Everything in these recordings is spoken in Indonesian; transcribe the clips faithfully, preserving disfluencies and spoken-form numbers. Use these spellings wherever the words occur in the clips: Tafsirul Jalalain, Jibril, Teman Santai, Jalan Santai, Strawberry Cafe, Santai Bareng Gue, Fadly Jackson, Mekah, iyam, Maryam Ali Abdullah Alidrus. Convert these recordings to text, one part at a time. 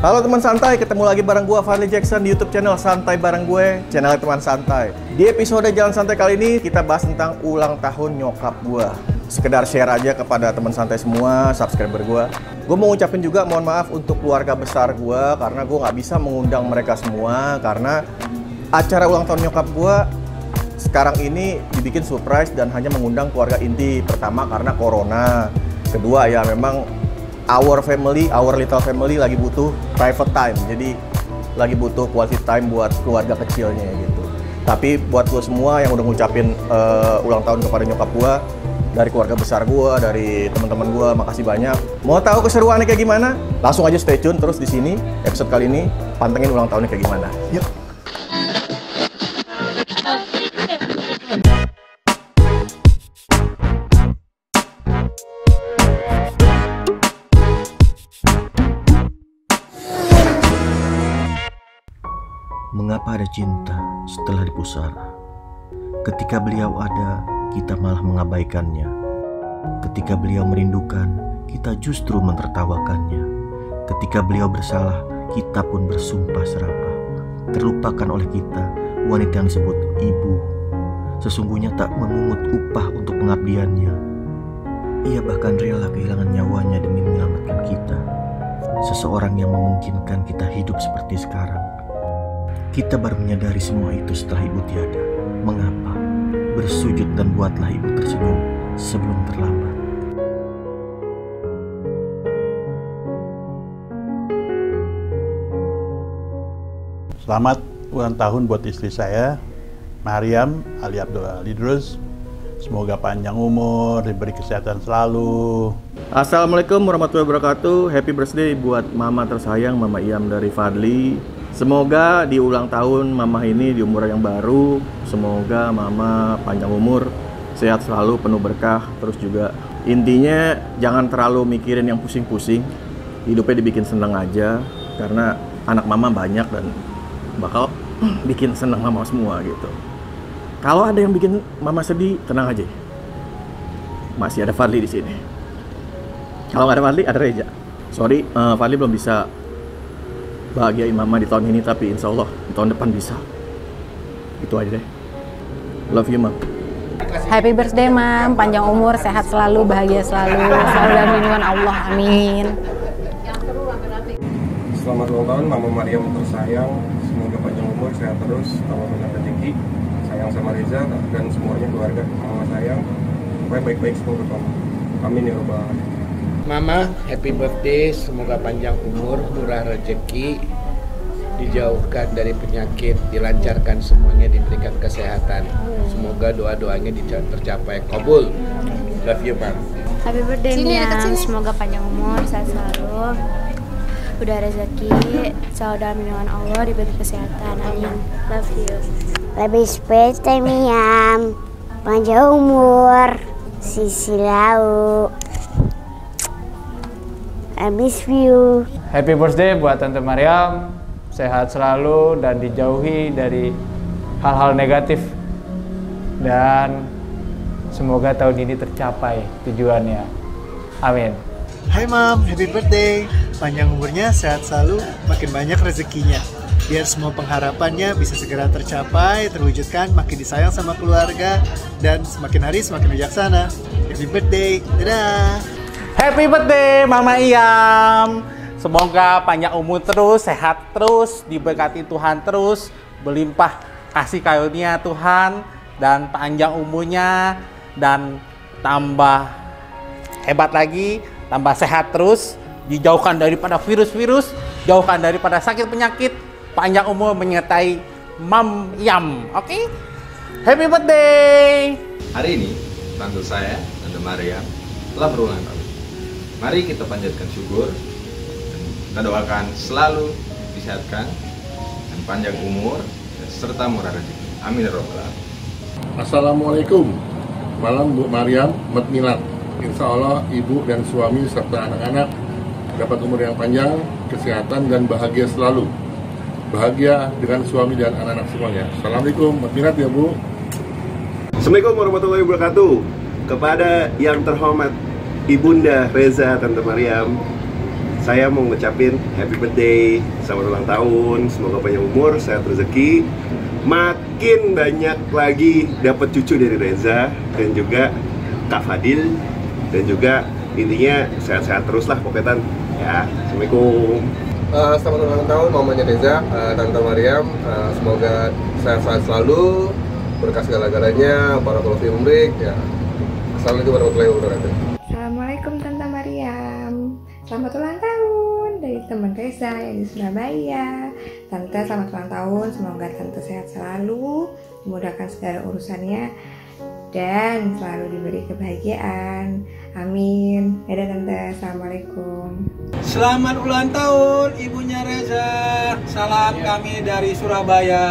Halo teman santai, ketemu lagi bareng gue Fadly Jackson di YouTube channel Santai Bareng Gue, channel teman santai. Di episode Jalan Santai kali ini kita bahas tentang ulang tahun nyokap gue. Sekedar share aja kepada teman santai semua, subscriber gue. Gue mau ucapin juga mohon maaf untuk keluarga besar gue karena gue nggak bisa mengundang mereka semua karena acara ulang tahun nyokap gue sekarang ini dibikin surprise dan hanya mengundang keluarga inti. Pertama karena corona, kedua ya memang our family, our little family lagi butuh private time, jadi lagi butuh quality time buat keluarga kecilnya gitu. Tapi buat lo semua yang udah ngucapin uh, ulang tahun kepada nyokap gue, dari keluarga besar gue, dari teman-teman gue, makasih banyak. Mau tahu keseruannya kayak gimana? Langsung aja stay tune terus di sini episode kali ini, pantengin ulang tahunnya kayak gimana. Yuk. Mengapa ada cinta setelah dipusara? Ketika beliau ada, kita malah mengabaikannya. Ketika beliau merindukan, kita justru menertawakannya. Ketika beliau bersalah, kita pun bersumpah serapah. Terlupakan oleh kita, wanita yang disebut ibu. Sesungguhnya tak memungut upah untuk pengabdiannya. Ia bahkan rela kehilangan nyawanya demi menyelamatkan kita. Seseorang yang memungkinkan kita hidup seperti sekarang. Kita baru menyadari semua itu setelah ibu tiada. Mengapa? Bersujud dan buatlah ibu tersenyum sebelum terlambat. Selamat ulang tahun buat istri saya, Maryam Ali Abdullah Alidrus. Semoga panjang umur, diberi kesehatan selalu. Assalamualaikum warahmatullahi wabarakatuh. Happy birthday buat mama tersayang, Mama Iam dari Fadly. Semoga di ulang tahun mama ini di umur yang baru, semoga mama panjang umur, sehat selalu, penuh berkah. Terus juga intinya jangan terlalu mikirin yang pusing-pusing, hidupnya dibikin seneng aja, karena anak mama banyak dan bakal bikin seneng mama semua gitu. Kalau ada yang bikin mama sedih, tenang aja, masih ada Fadly di sini. Kalau nggak ada Fadly, ada Reja. Sorry, uh, Fadly belum bisa bahagiain mama di tahun ini, tapi insya Allah di tahun depan bisa. Itu aja deh. Love you, Mam. Happy birthday, Mam. Panjang umur, sehat selalu, bahagia selalu. Selalu dalam lindungan Allah. Amin. Selamat ulang tahun, Mama Maryam tersayang. Semoga panjang umur, sehat terus, tambah banyak rezeki. Sayang sama Reza dan semuanya keluarga Mama sayang. Pokoknya baik-baik semoga kamu. Amin ya Rabbal Alamin. Mama, happy birthday, semoga panjang umur, murah rezeki, dijauhkan dari penyakit, dilancarkan semuanya, diberikan kesehatan. Semoga doa-doanya tercapai. Kabul. Love you, Mom. Happy birthday, Miam. Semoga panjang umur, sehat selalu, udah rezeki, selalu dalam lindungan Allah, diberi kesehatan. Amin. Love you. Happy birthday, Miam. Panjang umur, sisi lau. I miss you. Happy birthday buat Tante Maryam. Sehat selalu dan dijauhi dari hal-hal negatif. Dan semoga tahun ini tercapai tujuannya. Amin. Hai Mam, happy birthday. Panjang umurnya, sehat selalu, makin banyak rezekinya. Biar semua pengharapannya bisa segera tercapai, terwujudkan, makin disayang sama keluarga. Dan semakin hari semakin bijaksana. Happy birthday. Dadah. Happy birthday Mama Iam. Semoga panjang umur terus, sehat terus, diberkati Tuhan terus, berlimpah kasih karunia Tuhan dan panjang umurnya dan tambah hebat lagi, tambah sehat terus, dijauhkan daripada virus-virus, jauhkan daripada sakit penyakit, panjang umur menyertai Mam Iam. Oke? Okay? Happy birthday. Hari ini tante saya, Tante Maryam telah berulang tahun. Mari kita panjatkan syukur, kita doakan selalu disehatkan dan panjang umur serta murah rezeki. Amin ya Rabbal Alamin. Assalamualaikum, malam Bu Maryam, Mat Milan. Insya Allah ibu dan suami serta anak-anak dapat umur yang panjang, kesehatan dan bahagia selalu. Bahagia dengan suami dan anak-anak semuanya. Assalamualaikum, Mat Milan ya Bu. Assalamualaikum warahmatullahi wabarakatuh. Kepada yang terhormat Ibunda Reza, Tante Maryam, saya mau ngucapin happy birthday, selamat ulang tahun, semoga banyak umur, sehat rezeki, makin banyak lagi dapat cucu dari Reza dan juga Kak Fadil, dan juga intinya sehat-sehat terus lah pokoknya, Tan. Ya, assalamualaikum. Uh, selamat ulang tahun mamanya Reza, uh, Tante Maryam, uh, semoga sehat-sehat selalu, berkah segala-galanya, barakallahu fi umrik, ya. Assalamualaikum warahmatullahi wabarakatuh. Assalamualaikum Tante Maryam, selamat ulang tahun dari teman Reza yang di Surabaya. Tante selamat ulang tahun, semoga Tante sehat selalu, dimudahkan segala urusannya, dan selalu diberi kebahagiaan. Amin. Dadah Tante, assalamualaikum. Selamat ulang tahun ibunya Reza. Salam ya. Kami dari Surabaya.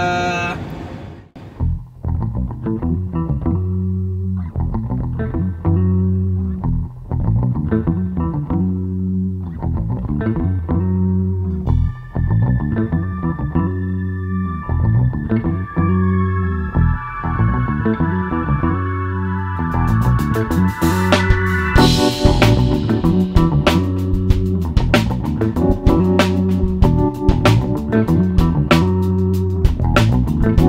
Thank you.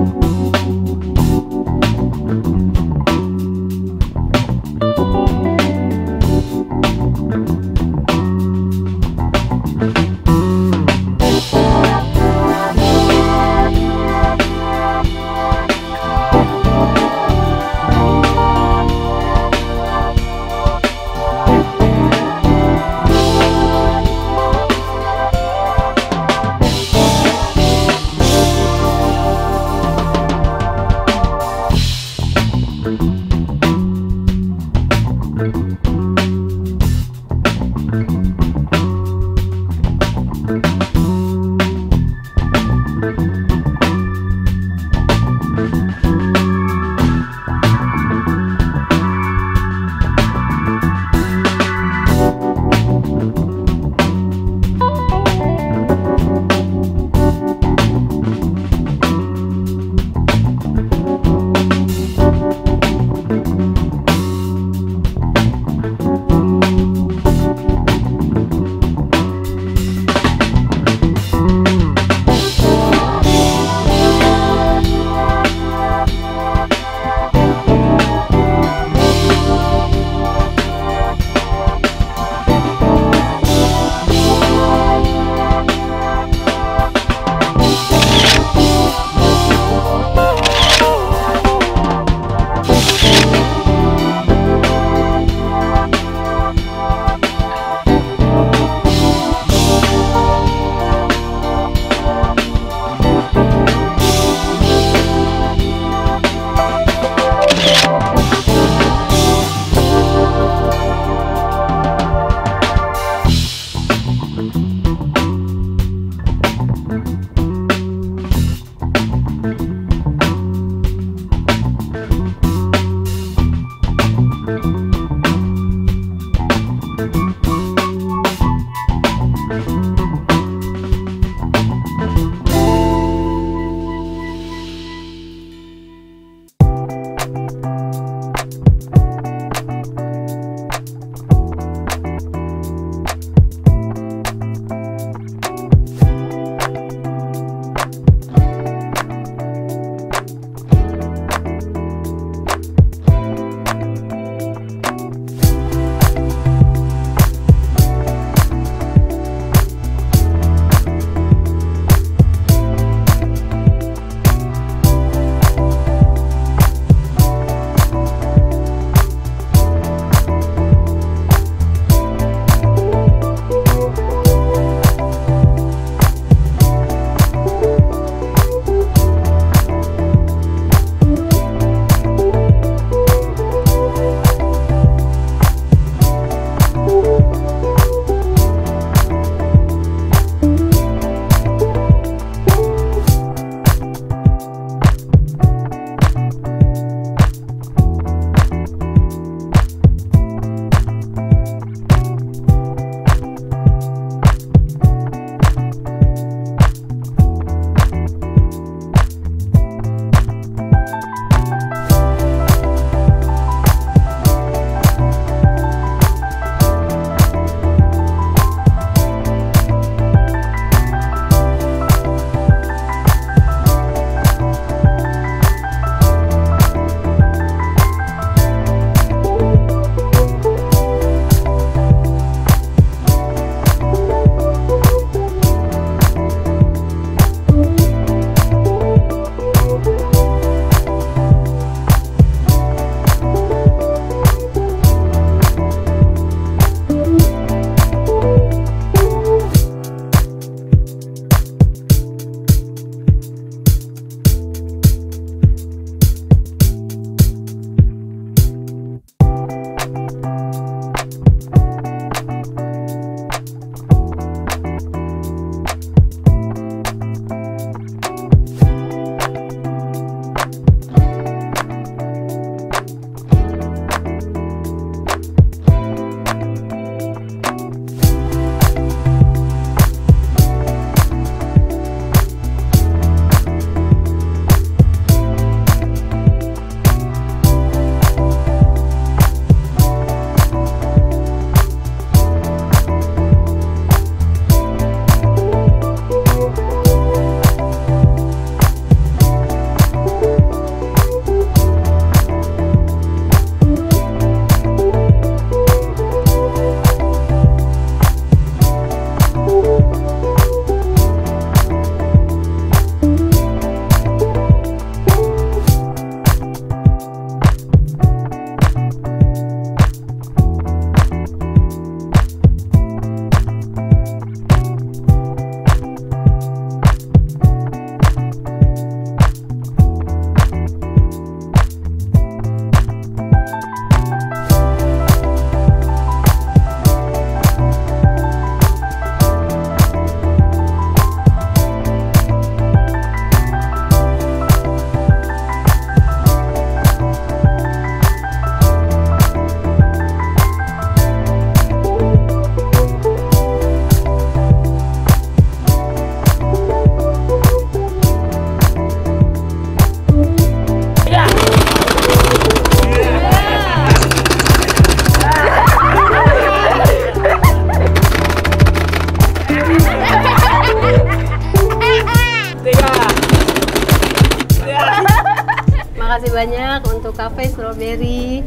kasih banyak untuk Cafe Strawberry,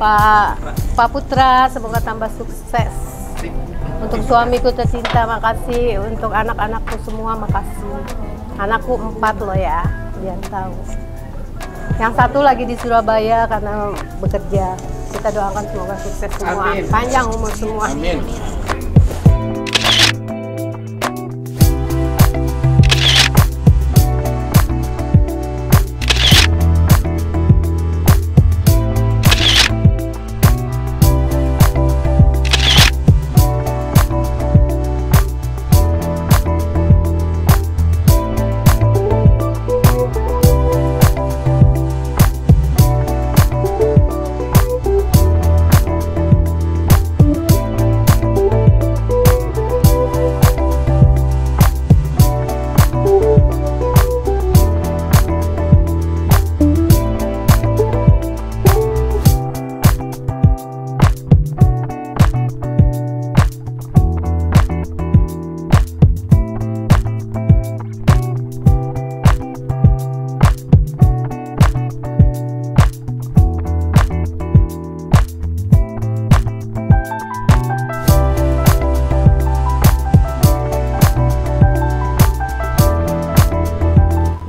Pak Pak Putra, semoga tambah sukses. Untuk suamiku tercinta, makasih. Untuk anak-anakku semua, makasih. Anakku empat loh ya, biar tahu. Yang satu lagi di Surabaya karena bekerja. Kita doakan semoga sukses semua, amin. Panjang umur semua. Amin.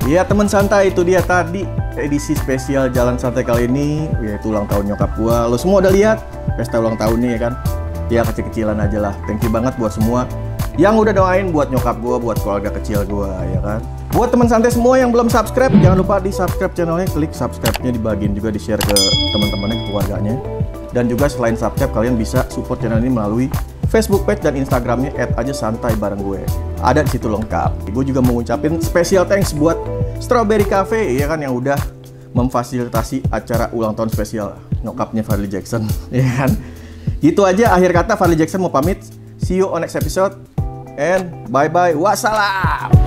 Ya teman santai, itu dia tadi edisi spesial Jalan Santai kali ini, yaitu ulang tahun nyokap gua. Lo semua udah lihat pesta ulang tahunnya ya kan? Ya kecil-kecilan aja lah. Thank you banget buat semua yang udah doain buat nyokap gua, buat keluarga kecil gua ya kan. Buat teman santai semua yang belum subscribe, jangan lupa di subscribe channelnya, klik subscribe-nya, dibagiin juga, di share ke teman-temannya, ke keluarganya. Dan juga selain subscribe, kalian bisa support channel ini melalui Facebook page dan Instagramnya et aja santai bareng gue. Ada di situ lengkap. Gue juga mengucapin special thanks buat Strawberry Cafe ya kan, yang udah memfasilitasi acara ulang tahun spesial nyokapnya Fadly Jackson ya kan. Gitu aja, akhir kata Fadly Jackson mau pamit. See you on next episode and bye bye. Wassalam.